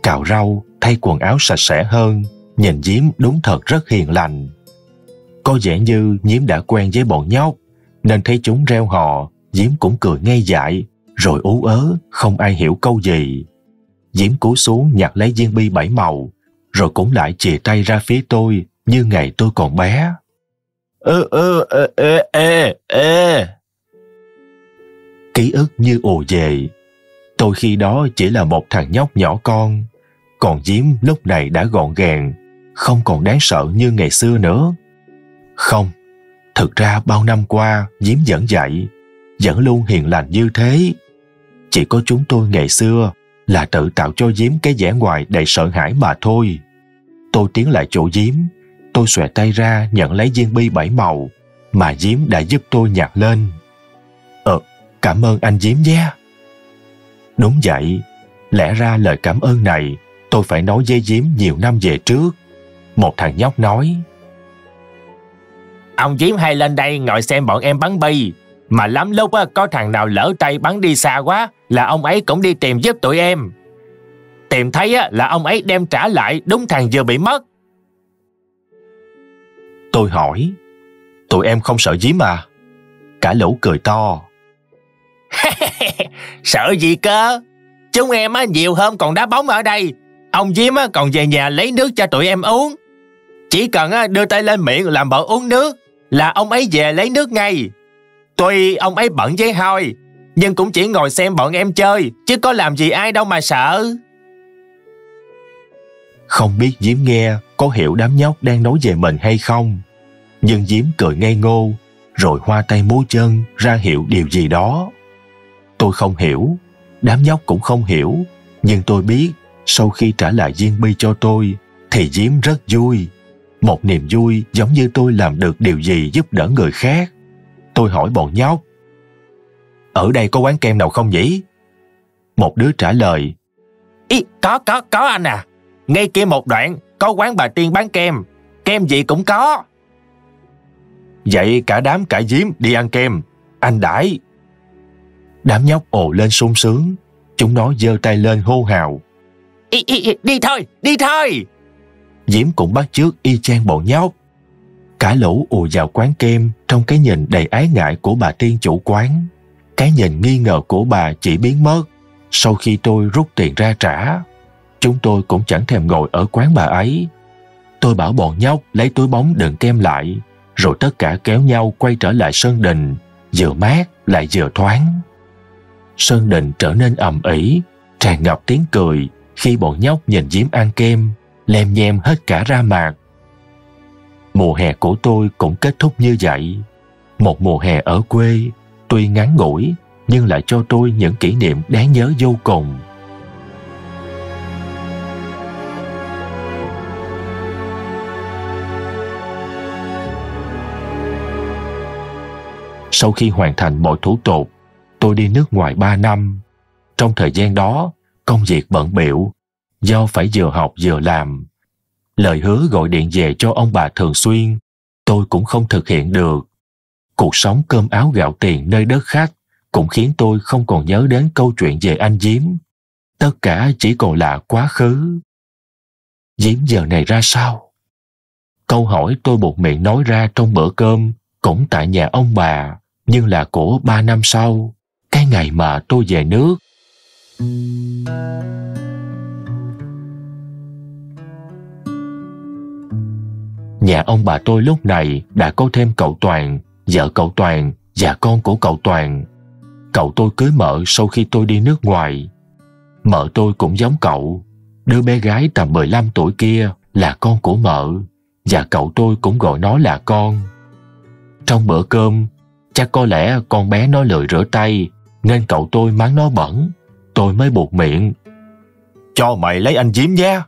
Cạo râu, thay quần áo sạch sẽ hơn, nhìn Diếm đúng thật rất hiền lành. Có vẻ như Diếm đã quen với bọn nhóc, nên thấy chúng reo hò, Diếm cũng cười ngây dại, rồi ú ớ, không ai hiểu câu gì. Diếm cúi xuống nhặt lấy viên bi 7 màu, rồi cũng lại chìa tay ra phía tôi như ngày tôi còn bé. Ký ức như ùa về. Tôi khi đó chỉ là một thằng nhóc nhỏ con, còn Diếm lúc này đã gọn gàng, không còn đáng sợ như ngày xưa nữa. Không, thực ra bao năm qua Diếm vẫn vậy, vẫn luôn hiền lành như thế. Chỉ có chúng tôi ngày xưa là tự tạo cho Diếm cái vẻ ngoài đầy sợ hãi mà thôi. Tôi tiến lại chỗ Diếm, tôi xòe tay ra nhận lấy viên bi 7 màu mà Diếm đã giúp tôi nhặt lên. Cảm ơn anh Diếm nhé. Đúng vậy, lẽ ra lời cảm ơn này tôi phải nói với Diếm nhiều năm về trước. Một thằng nhóc nói: ông Diếm hay lên đây ngồi xem bọn em bắn bi, mà lắm lúc có thằng nào lỡ tay bắn đi xa quá là ông ấy cũng đi tìm giúp tụi em. Tìm thấy là ông ấy đem trả lại đúng thằng vừa bị mất. Tôi hỏi: tụi em không sợ Diếm à? Cả lũ cười to. Sợ gì cơ? Chúng em nhiều hôm còn đá bóng ở đây, ông Diếm còn về nhà lấy nước cho tụi em uống. Chỉ cần đưa tay lên miệng làm bộ uống nước là ông ấy về lấy nước ngay. Tuy ông ấy bận với hôi, nhưng cũng chỉ ngồi xem bọn em chơi, chứ có làm gì ai đâu mà sợ. Không biết Diếm nghe có hiểu đám nhóc đang nói về mình hay không, nhưng Diếm cười ngây ngô rồi hoa tay múa chân ra hiệu điều gì đó. Tôi không hiểu, đám nhóc cũng không hiểu, nhưng tôi biết sau khi trả lại viên bi cho tôi thì Diếm rất vui. Một niềm vui giống như tôi làm được điều gì giúp đỡ người khác. Tôi hỏi bọn nhóc: ở đây có quán kem nào không nhỉ? Một đứa trả lời: Có anh à. Ngay kia một đoạn có quán bà Tiên bán kem, kem gì cũng có. Vậy cả đám cả Diếm đi ăn kem, anh đãi. Đám nhóc ồ lên sung sướng, chúng nó giơ tay lên hô hào: Đi thôi, đi thôi. Diếm cũng bắt chước y chang bọn nhóc. Cả lũ ùa vào quán kem trong cái nhìn đầy ái ngại của bà Tiên chủ quán. Cái nhìn nghi ngờ của bà chỉ biến mất sau khi tôi rút tiền ra trả. Chúng tôi cũng chẳng thèm ngồi ở quán bà ấy. Tôi bảo bọn nhóc lấy túi bóng đựng kem lại, rồi tất cả kéo nhau quay trở lại sân đình, vừa mát lại vừa thoáng. Sân đình trở nên ầm ĩ, tràn ngập tiếng cười khi bọn nhóc nhìn Diếm ăn kem, lem nhem hết cả ra mặt. Mùa hè của tôi cũng kết thúc như vậy. Một mùa hè ở quê, tuy ngắn ngủi nhưng lại cho tôi những kỷ niệm đáng nhớ vô cùng. Sau khi hoàn thành mọi thủ tục, tôi đi nước ngoài 3 năm. Trong thời gian đó, công việc bận bịu, do phải vừa học vừa làm. Lời hứa gọi điện về cho ông bà thường xuyên, tôi cũng không thực hiện được. Cuộc sống cơm áo gạo tiền nơi đất khách cũng khiến tôi không còn nhớ đến câu chuyện về anh Diếm. Tất cả chỉ còn là quá khứ. Diếm giờ này ra sao? Câu hỏi tôi buột miệng nói ra trong bữa cơm cũng tại nhà ông bà, nhưng là của 3 năm sau, cái ngày mà tôi về nước. Nhà ông bà tôi lúc này đã có thêm cậu Toàn, vợ cậu Toàn và con của cậu Toàn. Cậu tôi cưới mợ sau khi tôi đi nước ngoài. Mợ tôi cũng giống cậu, đứa bé gái tầm 15 tuổi kia là con của mợ, và cậu tôi cũng gọi nó là con. Trong bữa cơm, chắc có lẽ con bé nó lười rửa tay nên cậu tôi mắng nó bẩn. Tôi mới buột miệng: cho mày lấy anh Diếm nhé.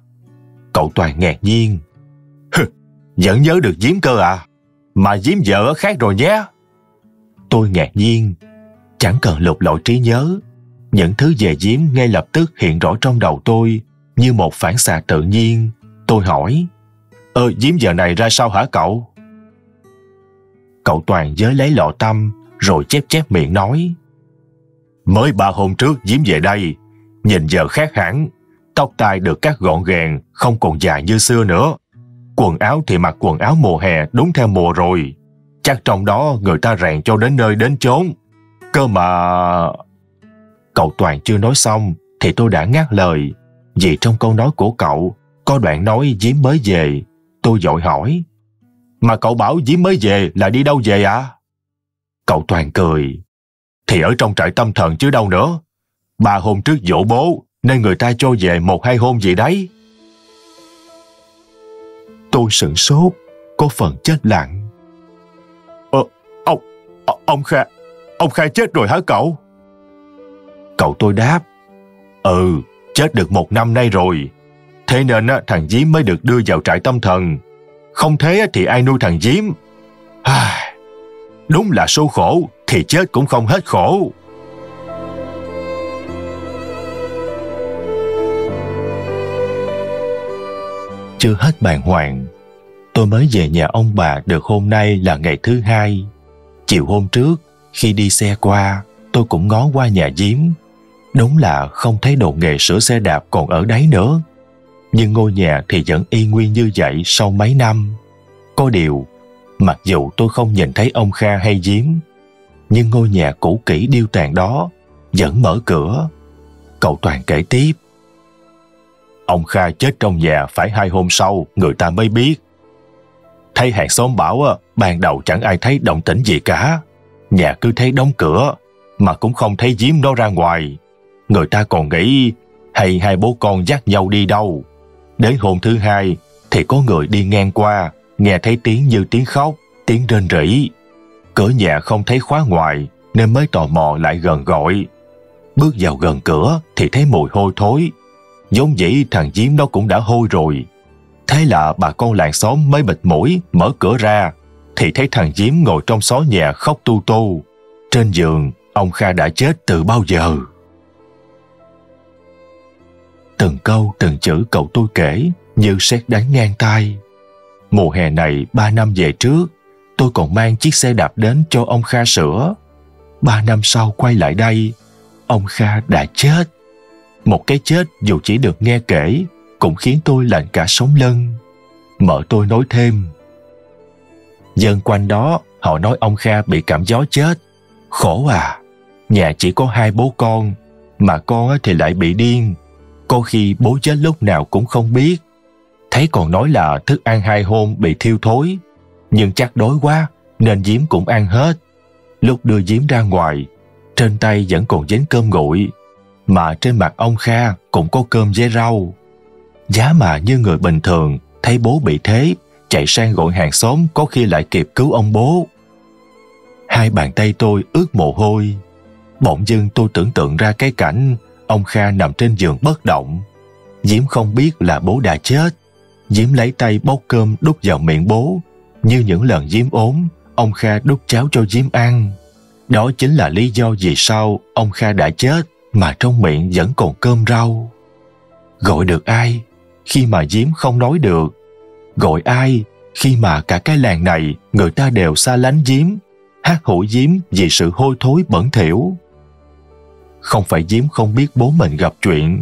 Cậu Toàn ngạc nhiên: vẫn nhớ được Diếm cơ à? Mà Diếm vợ khác rồi nhé. Tôi ngạc nhiên, chẳng cần lục lọi trí nhớ, những thứ về Diếm ngay lập tức hiện rõ trong đầu tôi như một phản xạ tự nhiên. Tôi hỏi: Diếm giờ này ra sao hả cậu? Cậu Toàn giới lấy lọ tăm rồi chép miệng nói: mới 3 hôm trước Diếm về đây, nhìn giờ khác hẳn, tóc tai được cắt gọn gàng, không còn dài như xưa nữa. Quần áo thì mặc quần áo mùa hè đúng theo mùa rồi. Chắc trong đó người ta rèn cho đến nơi đến chốn. Cơ mà... Cậu Toàn chưa nói xong thì tôi đã ngắt lời, vì trong câu nói của cậu Có đoạn nói Diếm mới về, tôi vội hỏi: Mà cậu bảo Diếm mới về là đi đâu về à? Cậu Toàn cười: Thì ở trong trại tâm thần chứ đâu nữa. 3 hôm trước giỗ bố nên người ta cho về 1-2 hôm gì đấy. Tôi sửng sốt, có phần chết lặng. Ông Kha chết rồi hả cậu? Cậu tôi đáp: Ừ, chết được 1 năm nay rồi. Thế nên thằng Diếm mới được đưa vào trại tâm thần. Không thế thì ai nuôi thằng Diếm? Đúng là số khổ, thì chết cũng không hết khổ. Chưa hết bàng hoàng, tôi mới về nhà ông bà được hôm nay là ngày thứ 2. Chiều hôm trước, khi đi xe qua, tôi cũng ngó qua nhà Diếm. Đúng là không thấy đồ nghề sửa xe đạp còn ở đấy nữa. Nhưng ngôi nhà thì vẫn y nguyên như vậy sau mấy năm. Có điều, mặc dù tôi không nhìn thấy ông Kha hay Diếm, nhưng ngôi nhà cũ kỹ điêu tàn đó vẫn mở cửa. Cậu Toàn kể tiếp: Ông Kha chết trong nhà phải 2 hôm sau người ta mới biết. Thấy hàng xóm bảo ban đầu chẳng ai thấy động tĩnh gì cả. Nhà cứ thấy đóng cửa mà cũng không thấy Diếm nó ra ngoài. Người ta còn nghĩ hay hai bố con dắt nhau đi đâu. Đến hôm thứ 2 thì có người đi ngang qua, nghe thấy tiếng như tiếng khóc, tiếng rên rỉ. Cửa nhà không thấy khóa ngoài nên mới tò mò lại gần gọi. Bước vào gần cửa thì thấy mùi hôi thối. Giống dĩ thằng Diếm nó cũng đã hôi rồi. Thế là bà con làng xóm mới bịt mũi mở cửa ra, thì thấy thằng Diếm ngồi trong xó nhà khóc tu tu. Trên giường, ông Kha đã chết từ bao giờ. Từng câu từng chữ cậu tôi kể như sét đánh ngang tai. Mùa hè này 3 năm về trước, tôi còn mang chiếc xe đạp đến cho ông Kha sửa. 3 năm sau quay lại đây, ông Kha đã chết. Một cái chết dù chỉ được nghe kể cũng khiến tôi lạnh cả sống lưng. Mợ tôi nói thêm: Dân quanh đó họ nói ông Kha bị cảm gió chết. Khổ à, nhà chỉ có 2 bố con, mà con thì lại bị điên. Có khi bố chết lúc nào cũng không biết. Thấy còn nói là thức ăn 2 hôm bị thiêu thối. Nhưng chắc đói quá nên Diếm cũng ăn hết. Lúc đưa Diếm ra ngoài, trên tay vẫn còn dính cơm nguội, mà trên mặt ông Kha cũng có cơm với rau. Giá mà như người bình thường thấy bố bị thế, chạy sang gọi hàng xóm có khi lại kịp cứu ông bố. Hai bàn tay tôi ướt mồ hôi. Bỗng dưng tôi tưởng tượng ra cái cảnh ông Kha nằm trên giường bất động. Diễm không biết là bố đã chết. Diễm lấy tay bốc cơm đút vào miệng bố. Như những lần Diễm ốm, ông Kha đút cháo cho Diễm ăn. Đó chính là lý do vì sao ông Kha đã chết mà trong miệng vẫn còn cơm rau. Gọi được ai khi mà Diễm không nói được? Gọi ai khi mà cả cái làng này người ta đều xa lánh Diễm, hắt hủi Diễm vì sự hôi thối bẩn thỉu? Không phải Diễm không biết bố mình gặp chuyện,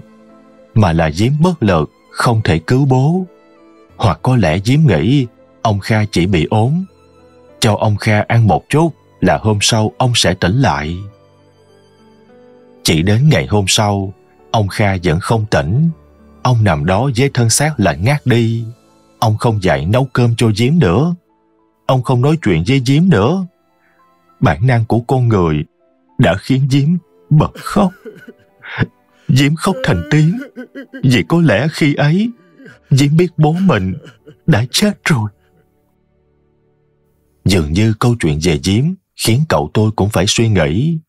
mà là Diễm bất lực không thể cứu bố. Hoặc có lẽ Diễm nghĩ ông Kha chỉ bị ốm, cho ông Kha ăn một chút là hôm sau ông sẽ tỉnh lại. Chỉ đến ngày hôm sau, ông Kha vẫn không tỉnh. Ông nằm đó với thân xác lạnh ngắt đi. Ông không dậy nấu cơm cho Diễm nữa. Ông không nói chuyện với Diễm nữa. Bản năng của con người đã khiến Diễm bật khóc. Diễm khóc thành tiếng, vì có lẽ khi ấy Diễm biết bố mình đã chết rồi. Dường như câu chuyện về Diễm khiến cậu tôi cũng phải suy nghĩ.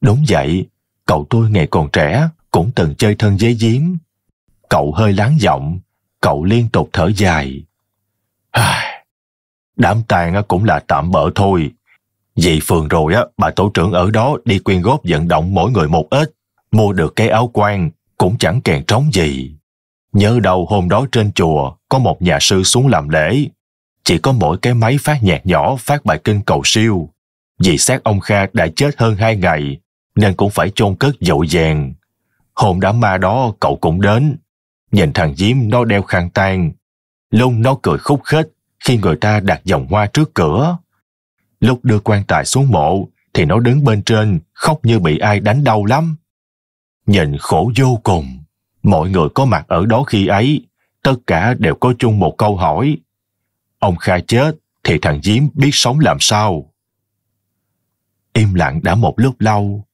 Đúng vậy, cậu tôi ngày còn trẻ cũng từng chơi thân với Diễm. Cậu hơi láng giọng, cậu liên tục thở dài. Đám tang cũng là tạm bợ thôi. Vì phường rồi bà tổ trưởng ở đó đi quyên góp vận động mỗi người một ít, mua được cái áo quan cũng chẳng kèn trống gì. Nhớ đầu hôm đó trên chùa có một nhà sư xuống làm lễ, chỉ có mỗi cái máy phát nhạc nhỏ phát bài kinh cầu siêu. Vì xác ông Kha đã chết hơn 2 ngày nên cũng phải chôn cất dội vàng. Hôm đám ma đó cậu cũng đến. Nhìn thằng Diễm nó đeo khăn tang, lông nó cười khúc khích khi người ta đặt vòng hoa trước cửa. Lúc đưa quan tài xuống mộ thì nó đứng bên trên khóc như bị ai đánh đau lắm. Nhìn khổ vô cùng. Mọi người có mặt ở đó khi ấy tất cả đều có chung một câu hỏi. Ông Kha chết thì thằng Diếm biết sống làm sao? Im lặng đã một lúc lâu.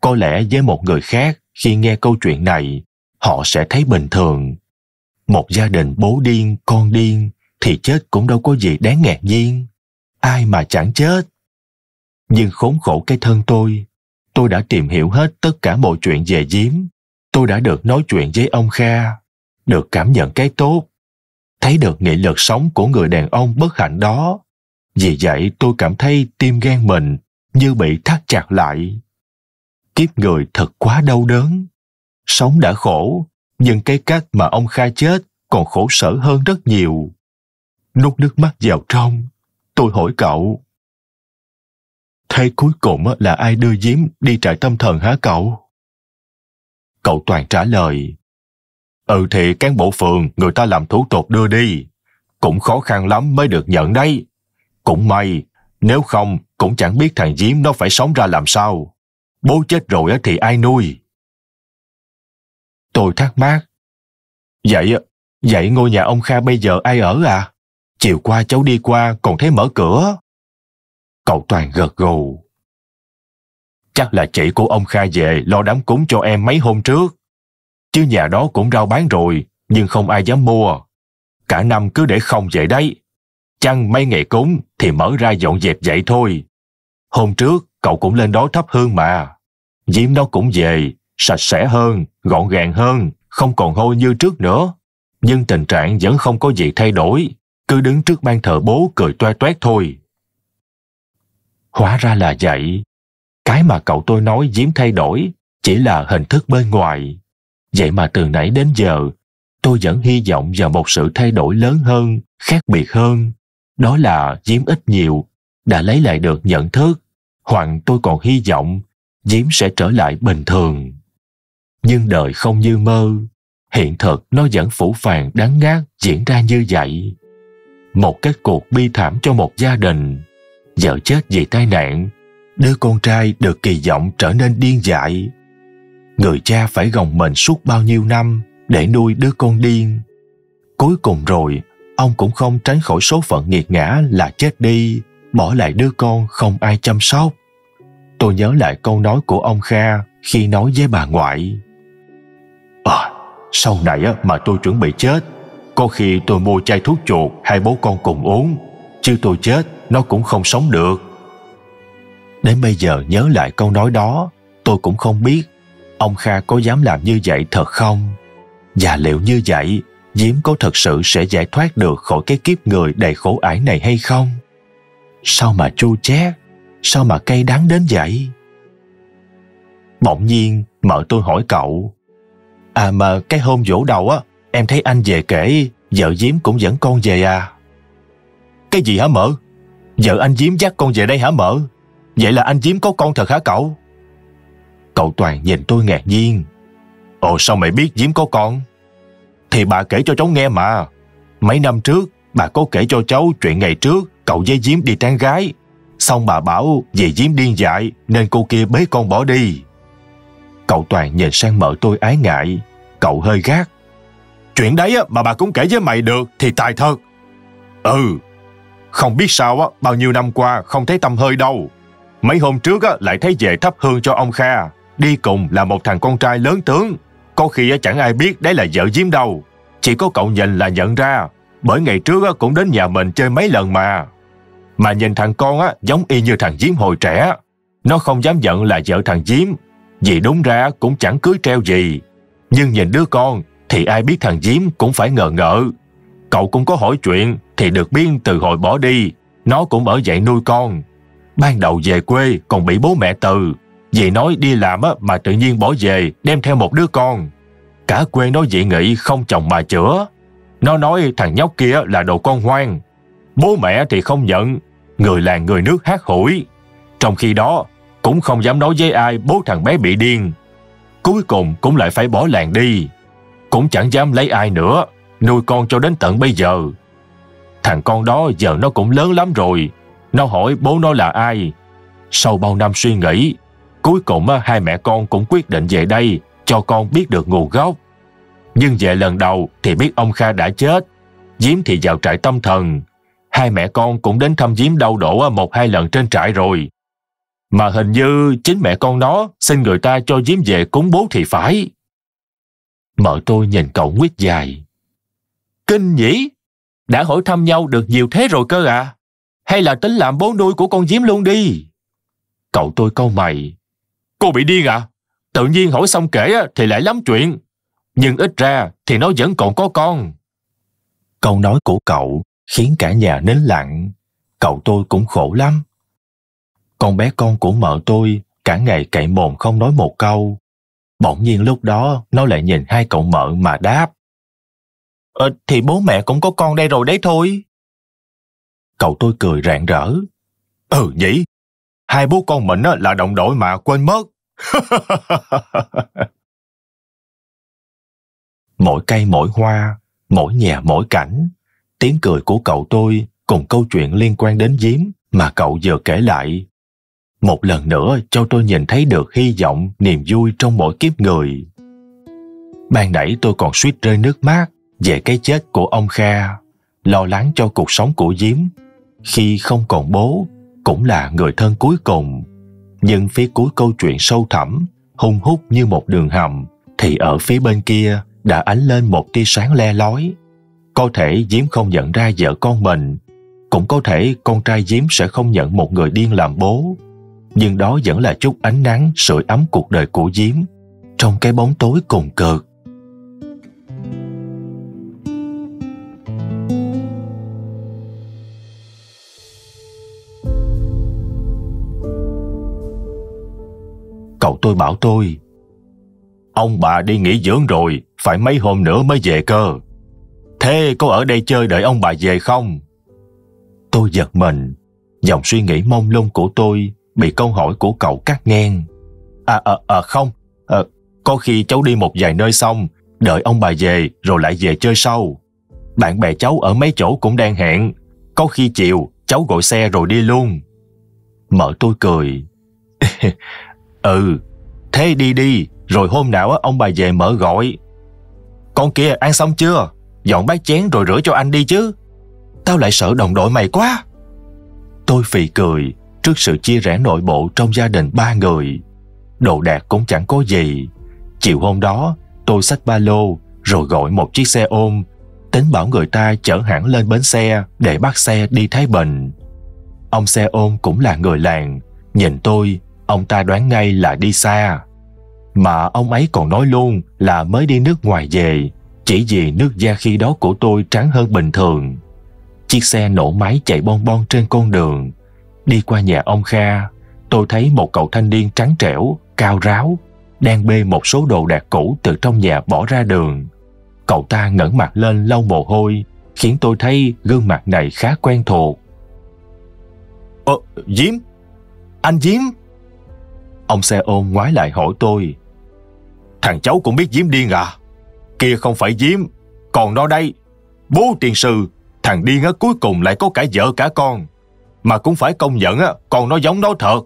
Có lẽ với một người khác, khi nghe câu chuyện này, họ sẽ thấy bình thường. Một gia đình bố điên, con điên thì chết cũng đâu có gì đáng ngạc nhiên. Ai mà chẳng chết. Nhưng khốn khổ cái thân tôi đã tìm hiểu hết tất cả mọi chuyện về Diếm. Tôi đã được nói chuyện với ông Kha, được cảm nhận cái tốt, thấy được nghị lực sống của người đàn ông bất hạnh đó. Vì vậy tôi cảm thấy tim gan mình như bị thắt chặt lại. Kiếp người thật quá đau đớn. Sống đã khổ, nhưng cái cách mà ông Kha chết còn khổ sở hơn rất nhiều. Nuốt nước mắt vào trong, tôi hỏi cậu. Thế cuối cùng là ai đưa Diếm đi trại tâm thần hả cậu? Cậu Toàn trả lời. Ừ thì cán bộ phường người ta làm thủ tục đưa đi. Cũng khó khăn lắm mới được nhận đấy. Cũng may, nếu không cũng chẳng biết thằng Diếm nó phải sống ra làm sao. Bố chết rồi thì ai nuôi? Tôi thắc mắc. Vậy ngôi nhà ông Kha bây giờ ai ở à? Chiều qua cháu đi qua còn thấy mở cửa. Cậu Toàn gật gù. Chắc là chị của ông Kha về lo đám cúng cho em mấy hôm trước. Chứ nhà đó cũng rao bán rồi, nhưng không ai dám mua. Cả năm cứ để không vậy đấy. Chăng mấy ngày cúng thì mở ra dọn dẹp vậy thôi. Hôm trước cậu cũng lên đó thắp hương mà. Diễm nó cũng về, sạch sẽ hơn, gọn gàng hơn, không còn hôi như trước nữa. Nhưng tình trạng vẫn không có gì thay đổi, cứ đứng trước ban thờ bố cười toe toét thôi. Hóa ra là vậy. Cái mà cậu tôi nói Diễm thay đổi chỉ là hình thức bên ngoài. Vậy mà từ nãy đến giờ, tôi vẫn hy vọng vào một sự thay đổi lớn hơn, khác biệt hơn. Đó là Diễm ít nhiều đã lấy lại được nhận thức, hoặc tôi còn hy vọng Diễm sẽ trở lại bình thường. Nhưng đời không như mơ, hiện thực nó vẫn phủ phàng đắng ngát diễn ra như vậy. Một kết cục bi thảm cho một gia đình, vợ chết vì tai nạn, đứa con trai được kỳ vọng trở nên điên dại. Người cha phải gồng mình suốt bao nhiêu năm để nuôi đứa con điên. Cuối cùng rồi, ông cũng không tránh khỏi số phận nghiệt ngã là chết đi, bỏ lại đứa con không ai chăm sóc. Tôi nhớ lại câu nói của ông Kha khi nói với bà ngoại. Sau này mà tôi chuẩn bị chết, có khi tôi mua chai thuốc chuột hai bố con cùng uống, chứ tôi chết nó cũng không sống được. Đến bây giờ nhớ lại câu nói đó, tôi cũng không biết ông Kha có dám làm như vậy thật không? Và liệu như vậy, Diễm có thật sự sẽ giải thoát được khỏi cái kiếp người đầy khổ ải này hay không? Sao mà chua chát, sao mà cay đắng đến vậy? Bỗng nhiên, mợ tôi hỏi cậu. À mà cái hôm giỗ đầu em thấy anh về kể, vợ Diễm cũng dẫn con về à? Cái gì hả mợ? Vợ anh Diễm dắt con về đây hả mợ? Vậy là anh Diễm có con thật hả cậu? Cậu Toàn nhìn tôi ngạc nhiên. Ồ sao mày biết Diễm có con? Thì bà kể cho cháu nghe mà. Mấy năm trước bà có kể cho cháu chuyện ngày trước cậu với Diễm đi tán gái. Xong bà bảo vì Diễm điên dại nên cô kia bế con bỏ đi. Cậu Toàn nhìn sang mợ tôi ái ngại. Cậu hơi gắt. Chuyện đấy mà bà cũng kể với mày được thì tài thật. Ừ. Không biết sao bao nhiêu năm qua không thấy tăm hơi đâu. Mấy hôm trước lại thấy về thắp hương cho ông Kha. Đi cùng là một thằng con trai lớn tướng. Có khi chẳng ai biết đấy là vợ Diễm đâu. Chỉ có cậu nhìn là nhận ra. Bởi ngày trước cũng đến nhà mình chơi mấy lần mà. Mà nhìn thằng con giống y như thằng Diễm hồi trẻ. Nó không dám giận là vợ thằng Diễm, vì đúng ra cũng chẳng cưới treo gì. Nhưng nhìn đứa con thì ai biết thằng Diễm cũng phải ngờ ngợ. Cậu cũng có hỏi chuyện thì được biết từ hồi bỏ đi, nó cũng ở dậy nuôi con. Ban đầu về quê còn bị bố mẹ từ, vì nói đi làm mà tự nhiên bỏ về đem theo một đứa con. Cả quê nó dị nghị không chồng mà chữa. Nó nói thằng nhóc kia là đồ con hoang. Bố mẹ thì không nhận, người làng người nước hát hủi. Trong khi đó cũng không dám nói với ai bố thằng bé bị điên. Cuối cùng cũng lại phải bỏ làng đi. Cũng chẳng dám lấy ai nữa, nuôi con cho đến tận bây giờ. Thằng con đó giờ nó cũng lớn lắm rồi. Nó hỏi bố nó là ai. Sau bao năm suy nghĩ, cuối cùng hai mẹ con cũng quyết định về đây cho con biết được nguồn gốc. Nhưng về lần đầu thì biết ông Kha đã chết, Diếm thì vào trại tâm thần. Hai mẹ con cũng đến thăm Diếm đau đổ một hai lần trên trại rồi. Mà hình như chính mẹ con nó xin người ta cho Diếm về cúng bố thì phải. Mợ tôi nhìn cậu Nguyết dài. Kinh nhỉ, đã hỏi thăm nhau được nhiều thế rồi cơ à? Hay là tính làm bố nuôi của con Diếm luôn đi? Cậu tôi cau mày. Cô bị điên à? Tự nhiên hỏi xong kể thì lại lắm chuyện, nhưng ít ra thì nó vẫn còn có con. Câu nói của cậu khiến cả nhà nín lặng. Cậu tôi cũng khổ lắm. Con bé con của mợ tôi cả ngày cậy mồm không nói một câu. Bỗng nhiên lúc đó nó lại nhìn hai cậu mợ mà đáp. Thì bố mẹ cũng có con đây rồi đấy thôi. Cậu tôi cười rạng rỡ. Ừ nhỉ, hai bố con mình là đồng đội mà quên mất. Mỗi cây mỗi hoa, mỗi nhà mỗi cảnh, tiếng cười của cậu tôi cùng câu chuyện liên quan đến Diếm mà cậu vừa kể lại, một lần nữa cho tôi nhìn thấy được hy vọng, niềm vui trong mỗi kiếp người. Ban nãy tôi còn suýt rơi nước mắt về cái chết của ông Kha, lo lắng cho cuộc sống của Diếm khi không còn bố, cũng là người thân cuối cùng. Nhưng phía cuối câu chuyện sâu thẳm, hung hút như một đường hầm, thì ở phía bên kia đã ánh lên một tia sáng le lói. Có thể Diếm không nhận ra vợ con mình, cũng có thể con trai Diếm sẽ không nhận một người điên làm bố. Nhưng đó vẫn là chút ánh nắng sưởi ấm cuộc đời của Diếm trong cái bóng tối cùng cực. Cậu tôi bảo tôi, ông bà đi nghỉ dưỡng rồi, phải mấy hôm nữa mới về cơ. Thế có ở đây chơi đợi ông bà về không? Tôi giật mình, dòng suy nghĩ mông lung của tôi bị câu hỏi của cậu cắt ngang. Không, có khi cháu đi một vài nơi xong, đợi ông bà về rồi lại về chơi sau. Bạn bè cháu ở mấy chỗ cũng đang hẹn, có khi chiều cháu gọi xe rồi đi luôn. Mợ tôi cười. Ừ, thế đi, rồi hôm nào ông bà về mở gọi. Con kia ăn xong chưa? Dọn bát chén rồi rửa cho anh đi chứ. Tao lại sợ đồng đội mày quá. Tôi phì cười trước sự chia rẽ nội bộ trong gia đình ba người. Đồ đạc cũng chẳng có gì. Chiều hôm đó, tôi xách ba lô rồi gọi một chiếc xe ôm, tính bảo người ta chở hẳn lên bến xe để bắt xe đi Thái Bình. Ông xe ôm cũng là người làng, nhìn tôi, ông ta đoán ngay là đi xa. Mà ông ấy còn nói luôn là mới đi nước ngoài về, chỉ vì nước da khi đó của tôi trắng hơn bình thường. Chiếc xe nổ máy chạy bon bon trên con đường. Đi qua nhà ông Kha, tôi thấy một cậu thanh niên trắng trẻo, cao ráo, đang bê một số đồ đạc cũ từ trong nhà bỏ ra đường. Cậu ta ngẩng mặt lên lau mồ hôi, khiến tôi thấy gương mặt này khá quen thuộc. Diếm, anh Diếm. Ông xe ôm ngoái lại hỏi tôi. Thằng cháu cũng biết Diếm điên à? Kia không phải Diếm, còn nó đây. Bố tiền sư, thằng điên cuối cùng lại có cả vợ cả con. Mà cũng phải công nhận con nó giống nó thật.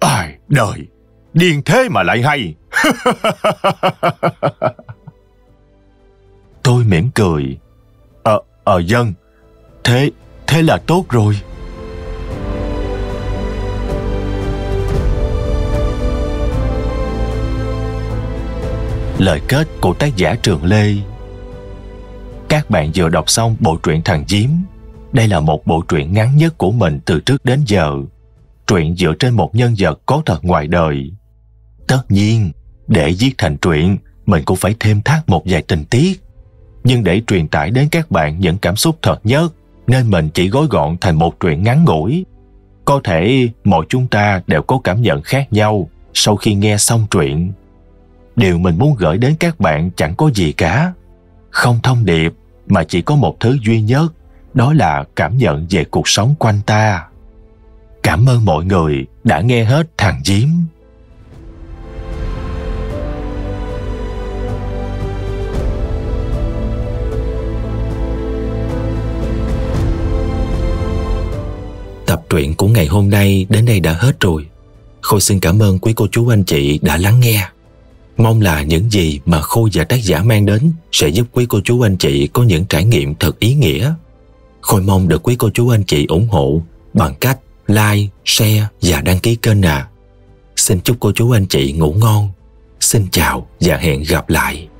Ai đời, điên thế mà lại hay. Tôi mỉm cười. Dân, thế là tốt rồi. Lời kết của tác giả Trường Lê. Các bạn vừa đọc xong bộ truyện Thằng Diếm. Đây là một bộ truyện ngắn nhất của mình từ trước đến giờ. Truyện dựa trên một nhân vật có thật ngoài đời. Tất nhiên, để viết thành truyện, mình cũng phải thêm thắt một vài tình tiết. Nhưng để truyền tải đến các bạn những cảm xúc thật nhất, nên mình chỉ gói gọn thành một truyện ngắn ngủi. Có thể mỗi chúng ta đều có cảm nhận khác nhau sau khi nghe xong truyện. Điều mình muốn gửi đến các bạn chẳng có gì cả, không thông điệp mà chỉ có một thứ duy nhất, đó là cảm nhận về cuộc sống quanh ta. Cảm ơn mọi người đã nghe hết Thằng Diếm. Tập truyện của ngày hôm nay đến đây đã hết rồi. Khôi xin cảm ơn quý cô chú anh chị đã lắng nghe. Mong là những gì mà Khôi và tác giả mang đến sẽ giúp quý cô chú anh chị có những trải nghiệm thật ý nghĩa. Khôi mong được quý cô chú anh chị ủng hộ bằng cách like, share và đăng ký kênh ạ. Xin chúc cô chú anh chị ngủ ngon. Xin chào và hẹn gặp lại.